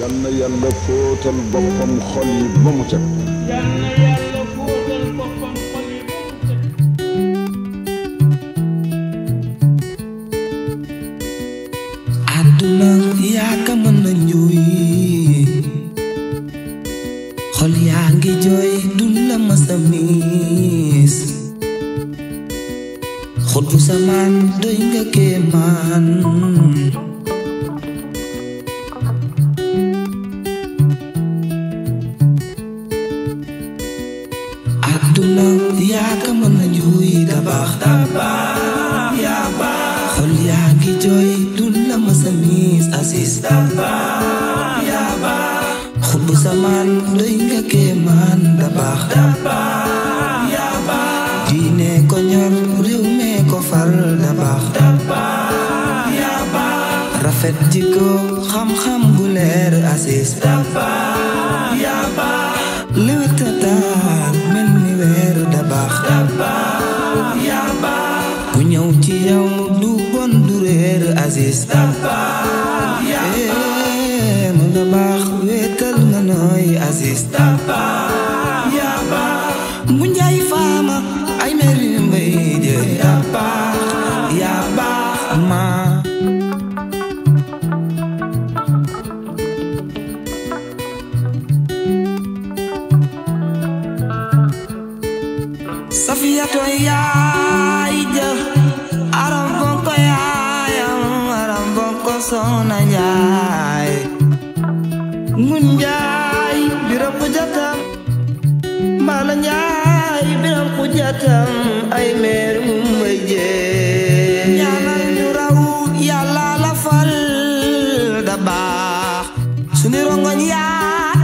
yalla yalla footal boppam xol yi ba mu set yalla yalla footal boppam xol yi ba mu set aduna yaa ka mën na ñuy xol yaa ngi jooy du la masamis xottu samaan doy nga kemaan Dabakh ya Dabakh Khub zaman doy nga keman Dabakh Dabakh ya Dabakh diine ko ñor réew me ko far Dabakh Dabakh ya Dabakh rafet jikko xam xam bu leer Aziz Dabakh ya Dabakh lewetata mel ni weer Dabakh Dabakh ya Dabakh ku ñew ci yow du bon du reer Aziz Dabakh Aziz Dabakh ya Dabakh munjay fama ay meri mbey de Dabakh ya Dabakh ma Safiyato yaay de arambonko yaay arambonko sona yaay munjay Malanyai biram kujatam ay merum maye ñaanal ñu raw Yàlla la fal Dabakh sunu rongoñ ya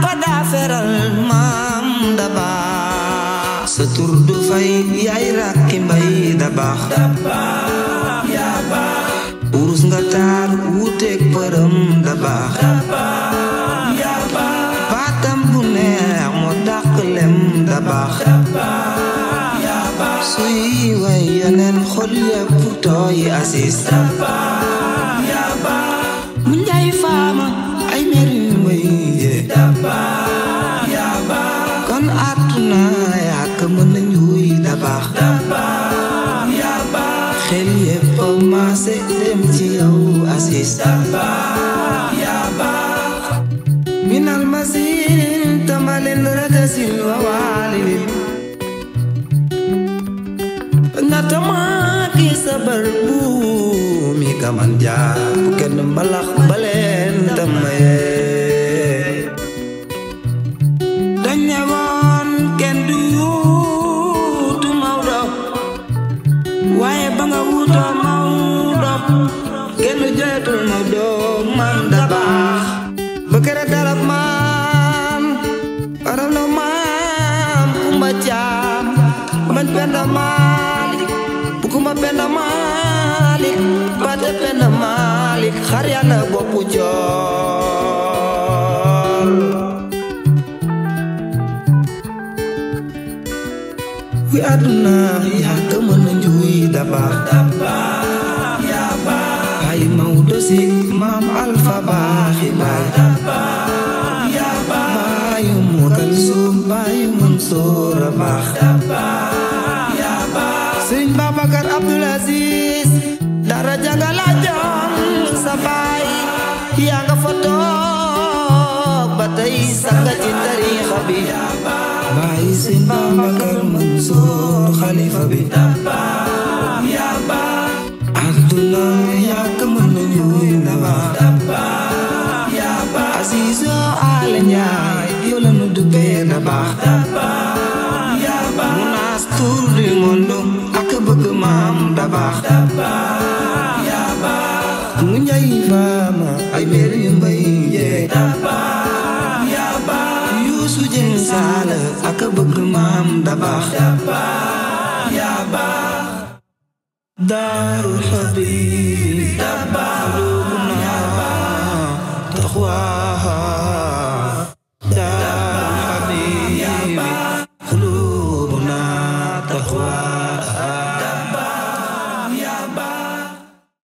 ko da feral mam Dabakh sa tur du fay yaay rakki mbay Dabakh Dabakh ya Dabakh urus nga tar wutek param Dabakh Dabakh ya Dabakh patam bu neex mo dak lem Dabakh Dabakh ya Dabakh suy way yenen xol ya pour toy Aziz Dabakh ya Dabakh munjay fama ay meru way Dabakh ya Dabakh kon atuna ya ka mën ñuy Dabakh Dabakh ya Dabakh xel yépp ma sé dem ci yow Aziz Dabakh ya Dabakh min al mazin tamalin radasil wa berbumi kamanja bukan balak balen tamaye danyawon kendu tu mau do wae banga wuto mau do kendu jatul mau do man Dabakh bekara dalap man aram no man kumbaca man pendama kuma pena malik pate pena malik xariana bopu jor wi aduna ya ka mën ñuy Dabakh Dabakh ya Dabakh ay mawdo si mam alfa bakhi Dabakh ya Dabakh ay mu kalsum bay Mansour Dabakh Serigne Babacar Abdoul Aziz dara janga la jom sabay ya nga foto batay sanga ci tarikh bi bay Serigne Babacar Mansour khalifa bi Dabakh ya Dabakh aduna ya ka mën ñuy Dabakh ya Dabakh Aziz al ñaay yow la nu duppee Dabakh ya Dabakh munas tour du monde Mam Dabakh Dabakh ya Dabakh munjay fama ay meri mbaye Dabakh ya Dabakh yusu jeng sala ak bëgg mam Dabakh Dabakh ya Dabakh darul habib